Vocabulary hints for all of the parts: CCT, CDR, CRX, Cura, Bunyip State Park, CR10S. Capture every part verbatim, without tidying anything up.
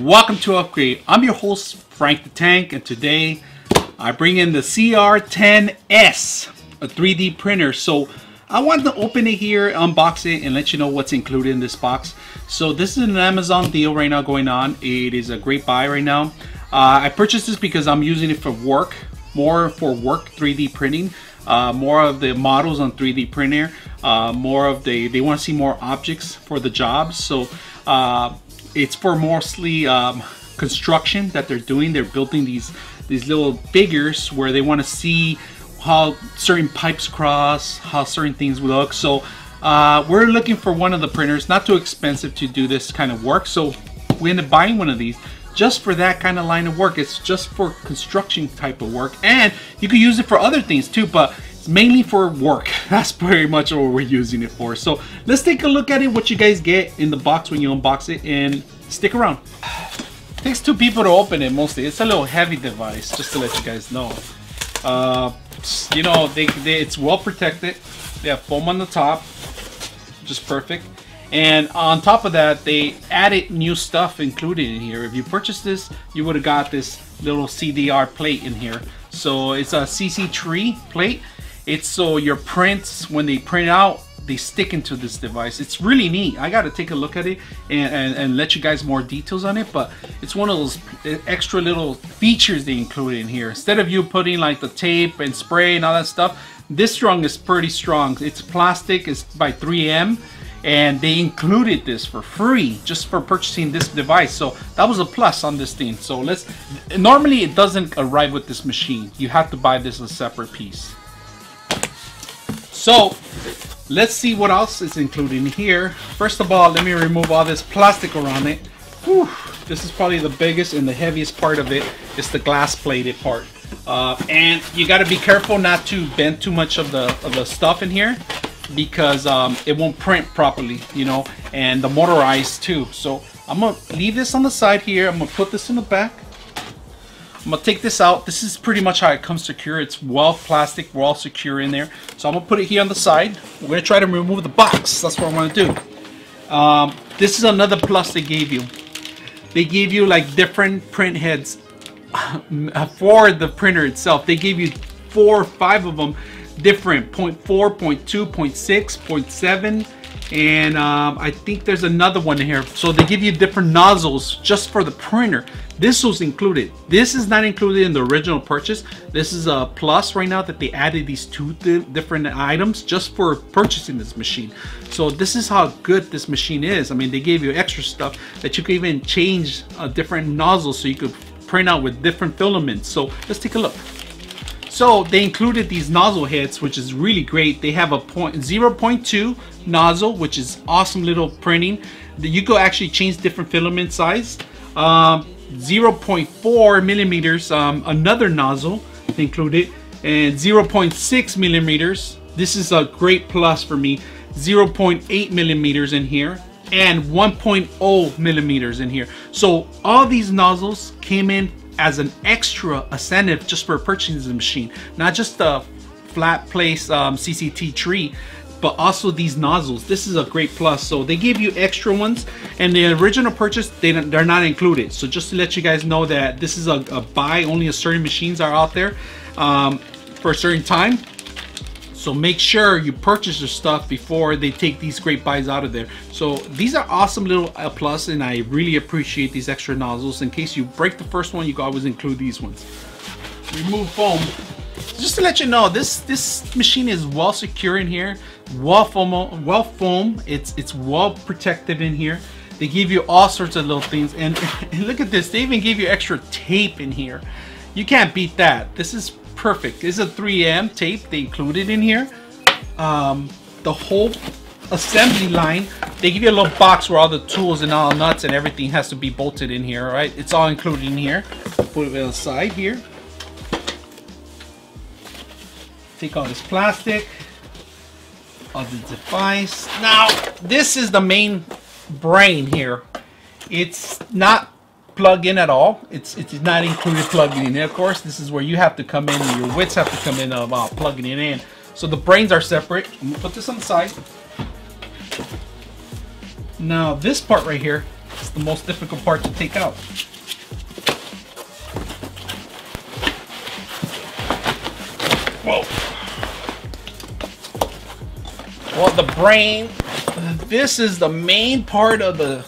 Welcome to Upgrade. I'm your host, Frank the Tank, and today I bring in the C R ten S, a three D printer. So I wanted to open it here, unbox it, and let you know what's included in this box. So this is an Amazon deal right now going on. It is a great buy right now. Uh, I purchased this because I'm using it for work, more for work three D printing. Uh, more of the models on three D printer, uh, more of the, they want to see more objects for the jobs. So uh, it's for mostly um, construction that they're doing. They're building these, these little figures where they want to see how certain pipes cross, how certain things look. So uh, we're looking for one of the printers, not too expensive to do this kind of work. So we end up buying one of these just for that kind of line of work. It's just for construction type of work, and you can use it for other things too, but it's mainly for work. That's pretty much what we're using it for. So let's take a look at it, what you guys get in the box when you unbox it, and stick around. It takes two people to open it mostly. It's a little heavy device, just to let you guys know. Uh, you know, they, they, it's well protected. They have foam on the top, just perfect. And on top of that, they added new stuff included in here. If you purchased this, you would have got this little C D R plate in here. So it's a C C T plate. It's so your prints, when they print out, they stick into this device. It's really neat. I got to take a look at it and, and, and let you guys more details on it, but it's one of those extra little features they included in here. Instead of you putting like the tape and spray and all that stuff, this strong is pretty strong. It's plastic, it's by three M. And they included this for free just for purchasing this device, so that was a plus on this thing. So let's, normally it doesn't arrive with this machine, you have to buy this as a separate piece. So let's see what else is included in here. First of all, let me remove all this plastic around it. Whew, this is probably the biggest and the heaviest part of it. It's the glass plated part, uh, and you got to be careful not to bend too much of the of the stuff in here, because um, it won't print properly, you know, and the motorized too. So I'm gonna leave this on the side here. I'm gonna put this in the back. I'm gonna take this out. This is pretty much how it comes secure. It's well plastic, well secure in there. So I'm gonna put it here on the side. We're gonna try to remove the box. That's what I want to do. Um, this is another plus they gave you. They gave you like different print heads for the printer itself. They gave you four or five of them. Different zero point four, zero point two, zero point six, zero point seven, and um, I think there's another one in here. So they give you different nozzles just for the printer. This was included. This is not included in the original purchase. This is a plus right now that they added these two th different items just for purchasing this machine. So this is how good this machine is. I mean, they gave you extra stuff that you could even change a different nozzle so you could print out with different filaments. So let's take a look. So they included these nozzle heads, which is really great. They have a zero point two nozzle, which is awesome little printing. You go actually change different filament size. Um, zero point four millimeters, um, another nozzle included, and zero point six millimeters. This is a great plus for me. zero point eight millimeters in here, and one point zero millimeters in here. So all these nozzles came in as an extra incentive just for purchasing the machine, not just the flat place um, C C T tree, but also these nozzles. This is a great plus. So they give you extra ones, and the original purchase, they don't, they're not included. So just to let you guys know that this is a, a buy, only a certain machines are out there um, for a certain time. So make sure you purchase your stuff before they take these great buys out of there. So these are awesome little plus, and I really appreciate these extra nozzles. In case you break the first one, you can always include these ones. Remove foam. Just to let you know, this this machine is well secure in here, well foam, well foam. It's it's well protected in here. They give you all sorts of little things, and, and look at this. They even give you extra tape in here. You can't beat that. This is perfect. This is a three M tape they included in here. Um, the whole assembly line, they give you a little box where all the tools and all the nuts and everything has to be bolted in here, right? It's all included in here. Put it aside here. Take all this plastic, all the device. Now, this is the main brain here. It's not plug in at all. It's it's not included plugging in. Of course, this is where you have to come in, and your wits have to come in about plugging it in. So the brains are separate. I'm gonna put this on the side. Now this part right here is the most difficult part to take out. Whoa. Well, the brain, this is the main part of the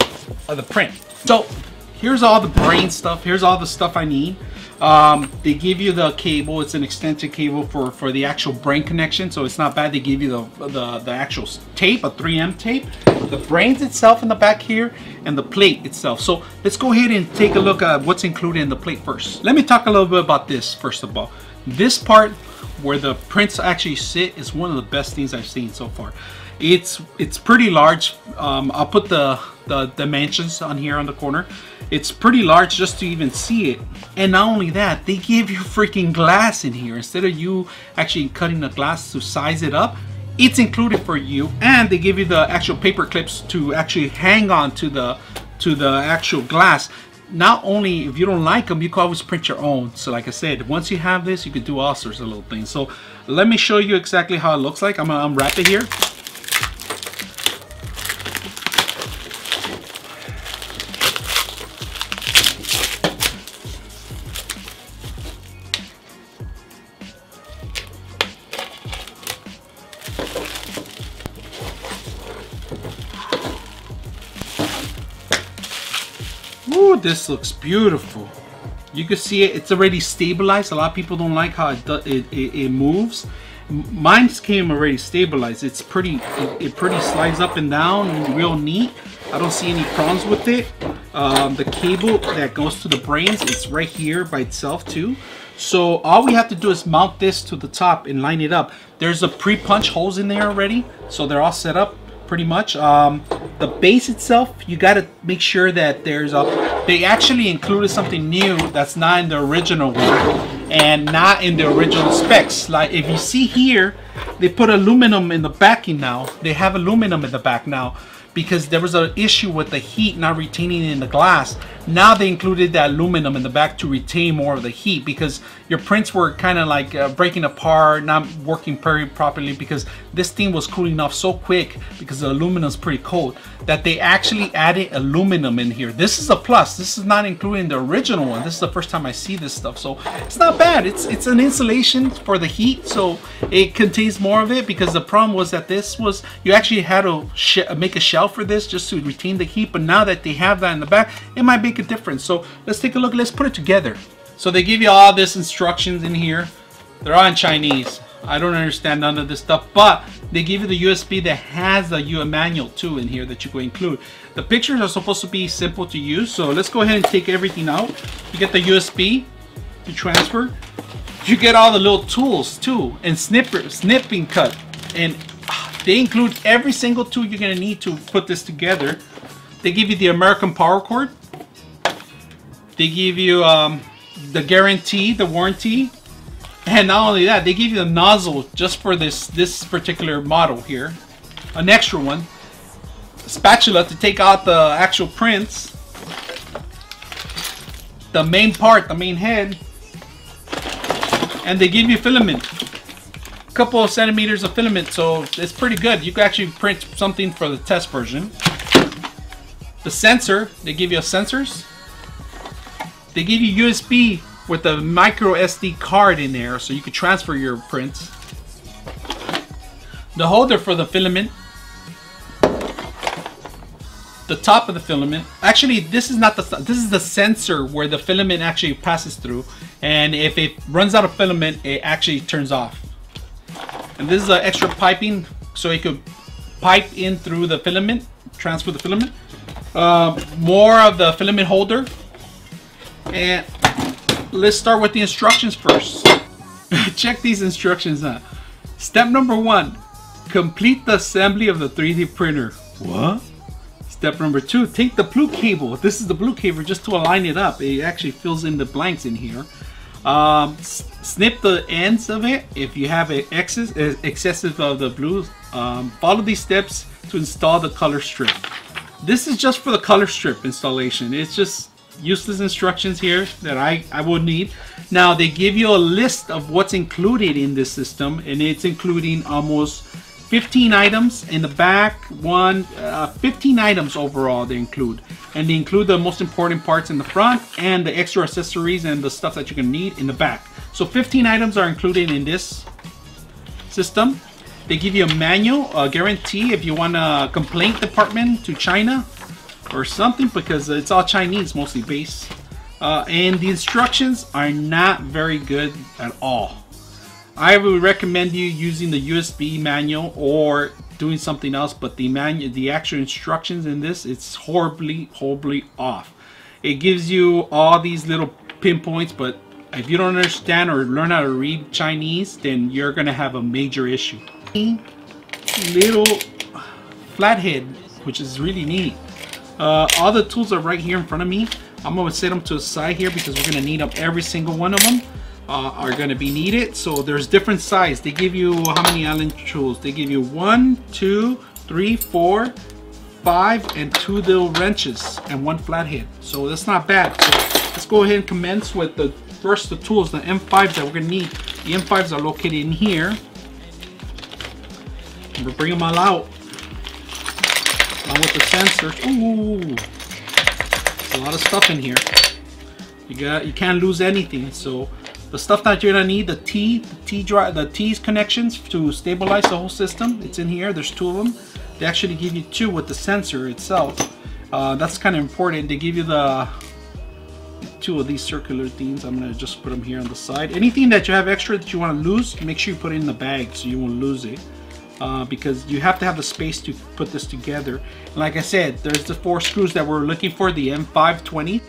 of the print. So here's all the brain stuff. Here's all the stuff I need. Um, they give you the cable. It's an extension cable for, for the actual brain connection, so it's not bad. They give you the, the, the actual tape, a three M tape, the brains itself in the back here, and the plate itself. So let's go ahead and take a look at what's included in the plate first. Let me talk a little bit about this first of all. This part where the prints actually sit is one of the best things I've seen so far. It's it's pretty large. Um, I'll put the, the dimensions on here on the corner. It's pretty large just to even see it. And not only that, they give you freaking glass in here. Instead of you actually cutting the glass to size it up, it's included for you. And they give you the actual paper clips to actually hang on to the to the actual glass. Not only if you don't like them, you can always print your own. So like I said, once you have this, you can do all sorts of little things. So let me show you exactly how it looks like. I'm gonna unwrap it here. Ooh, this looks beautiful. You can see it, it's already stabilized. A lot of people don't like how it it, it, it moves. Mine came already stabilized. It's pretty, it, it pretty slides up and down real neat. I don't see any problems with it. Um, the cable that goes to the brains, it's right here by itself too. So all we have to do is mount this to the top and line it up. There's a pre-punch holes in there already, so they're all set up pretty much. Um, the base itself, you got to make sure that there's a, they actually included something new that's not in the original one and not in the original specs. Like if you see here, they put aluminum in the backing now. They have aluminum in the back now because there was an issue with the heat not retaining in the glass. Now they included that aluminum in the back to retain more of the heat because your prints were kind of like uh, breaking apart, not working very properly because this thing was cooling off so quick because the aluminum is pretty cold that they actually added aluminum in here. This is a plus. This is not including the original one. This is the first time I see this stuff, so it's not bad. It's, it's an insulation for the heat, so it contains more of it because the problem was that this was, you actually had to sh make a shell for this just to retain the heat, but now that they have that in the back, it might make a difference. So let's take a look, let's put it together. So they give you all this instructions in here. They're all in Chinese. I don't understand none of this stuff, but they give you the U S B that has a U manual too in here that you can include. The pictures are supposed to be simple to use, so let's go ahead and take everything out. You get the U S B to transfer. You get all the little tools too, and snipper, snipping cut, and they include every single tool you're gonna need to put this together. They give you the American power cord. They give you um, the guarantee, the warranty. And not only that, they give you the nozzle just for this, this particular model here. An extra one. A spatula to take out the actual prints. The main part, the main head. And they give you filament. Couple of centimeters of filament, so it's pretty good. You can actually print something for the test version. The sensor, they give you sensors. They give you U S B with a micro S D card in there, so you can transfer your prints. The holder for the filament. The top of the filament. Actually, this is not the, this is the sensor where the filament actually passes through, and if it runs out of filament, it actually turns off. And this is an extra piping, so it could pipe in through the filament, transfer the filament. Uh, more of the filament holder. And let's start with the instructions first. Check these instructions out. Step number one, complete the assembly of the three D printer. What? Step number two, take the blue cable. This is the blue cable just to align it up. It actually fills in the blanks in here. Um, snip the ends of it if you have an excess, excessive of the blue. Um, follow these steps to install the color strip. This is just for the color strip installation. It's just useless instructions here that I, I would need. Now they give you a list of what's included in this system, and it's including almost fifteen items in the back one, uh, fifteen items overall they include. And they include the most important parts in the front and the extra accessories and the stuff that you're gonna need in the back. So fifteen items are included in this system. They give you a manual, a guarantee if you want a complaint department to China or something, because it's all Chinese mostly based. Uh, and the instructions are not very good at all. I would recommend you using the U S B manual or doing something else, but the manual, the actual instructions in this, it's horribly, horribly off. It gives you all these little pinpoints, but if you don't understand or learn how to read Chinese, then you're gonna have a major issue. Little flathead, which is really neat. Uh, all the tools are right here in front of me. I'm gonna set them to the side here because we're gonna need up every single one of them. Uh, are going to be needed. So there's different size. They give you how many Allen tools? They give you one, two, three, four, five, and two little wrenches and one flathead. So that's not bad. So let's go ahead and commence with the first the tools, the M fives that we're going to need. The M fives are located in here. We're bringing them all out along with the sensors. Ooh, there's a lot of stuff in here. You got you can't lose anything. So the stuff that you're gonna need, the T, the T drive, the T's connections to stabilize the whole system. It's in here. There's two of them. They actually give you two with the sensor itself. Uh, that's kind of important. They give you the two of these circular things. I'm gonna just put them here on the side. Anything that you have extra that you want to lose, make sure you put it in the bag so you won't lose it, uh, because you have to have the space to put this together. And like I said, there's the four screws that we're looking for. The M five twenty.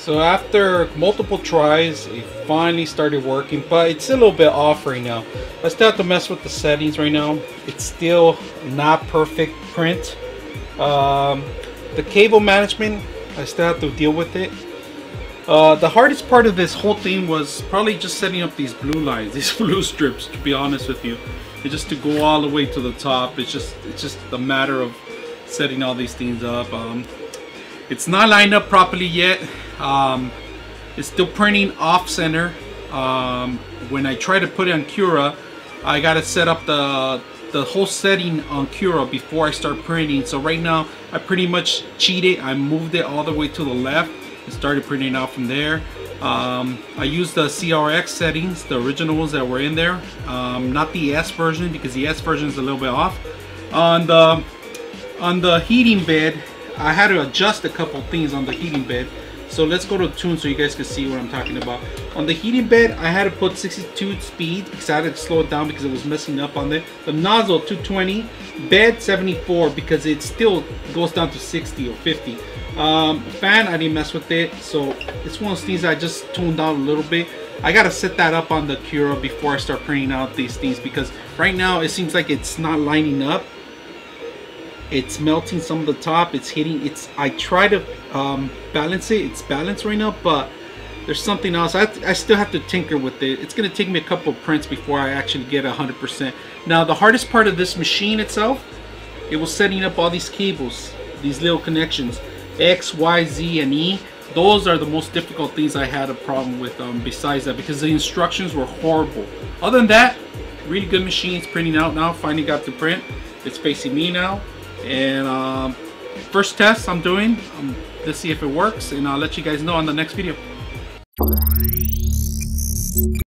So after multiple tries, it finally started working, but it's a little bit off right now. I still have to mess with the settings right now. It's still not perfect print. Um, the cable management, I still have to deal with it. Uh, the hardest part of this whole thing was probably just setting up these blue lines, these blue strips, to be honest with you. And just to go all the way to the top, it's just, it's just a matter of setting all these things up. Um, It's not lined up properly yet. Um, it's still printing off center. Um, when I try to put it on Cura, I gotta set up the the whole setting on Cura before I start printing. So right now, I pretty much cheated. I moved it all the way to the left and started printing out from there. Um, I used the C R X settings, the original ones that were in there, um, not the S version, because the S version is a little bit off. On the on the heating bed, I had to adjust a couple things on the heating bed. So let's go to tune so you guys can see what I'm talking about. On the heating bed, I had to put sixty-two speed because I had to slow it down because it was messing up on there. The nozzle two twenty, bed seventy-four because it still goes down to sixty or fifty. Um, fan, I didn't mess with it. So it's one of those things I just tuned down a little bit. I gotta set that up on the Cura before I start printing out these things, because right now it seems like it's not lining up. It's melting some of the top, it's hitting, it's, I try to um, balance it, it's balanced right now, but there's something else. I, I still have to tinker with it. It's gonna take me a couple of prints before I actually get one hundred percent. Now the hardest part of this machine itself, it was setting up all these cables, these little connections, X, Y, Z, and E. Those are the most difficult things I had a problem with um, besides that, because the instructions were horrible. Other than that, really good machines printing out now, finally got to print. It's facing me now. And um, first test I'm doing, um, let's see if it works, and I'll let you guys know on the next video.